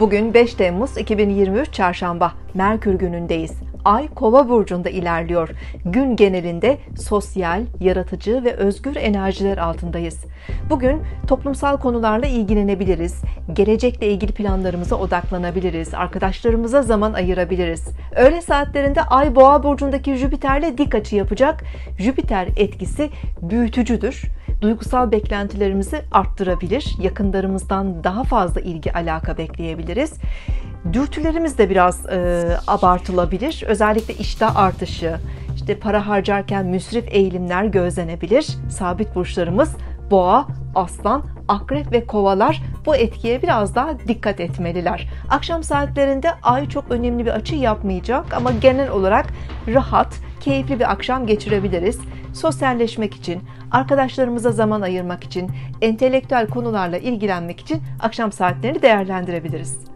Bugün 5 Temmuz 2023 Çarşamba, Merkür günündeyiz. Ay Kova burcunda ilerliyor. Gün genelinde sosyal, yaratıcı ve özgür enerjiler altındayız. Bugün toplumsal konularla ilgilenebiliriz. Gelecekle ilgili planlarımıza odaklanabiliriz. Arkadaşlarımıza zaman ayırabiliriz. Öğle saatlerinde Ay Boğa burcundaki Jüpiter'le dik açı yapacak. Jüpiter etkisi büyütücüdür. Duygusal beklentilerimizi arttırabilir. Yakınlarımızdan daha fazla ilgi alaka bekleyebiliriz. Dürtülerimiz de biraz abartılabilir. Özellikle iştah artışı, para harcarken müsrif eğilimler gözlenebilir. Sabit burçlarımız Boğa, Aslan, Akrep ve Kovalar bu etkiye biraz daha dikkat etmeliler. Akşam saatlerinde Ay çok önemli bir açı yapmayacak ama genel olarak rahat, keyifli bir akşam geçirebiliriz. Sosyalleşmek için, arkadaşlarımıza zaman ayırmak için, entelektüel konularla ilgilenmek için akşam saatlerini değerlendirebiliriz.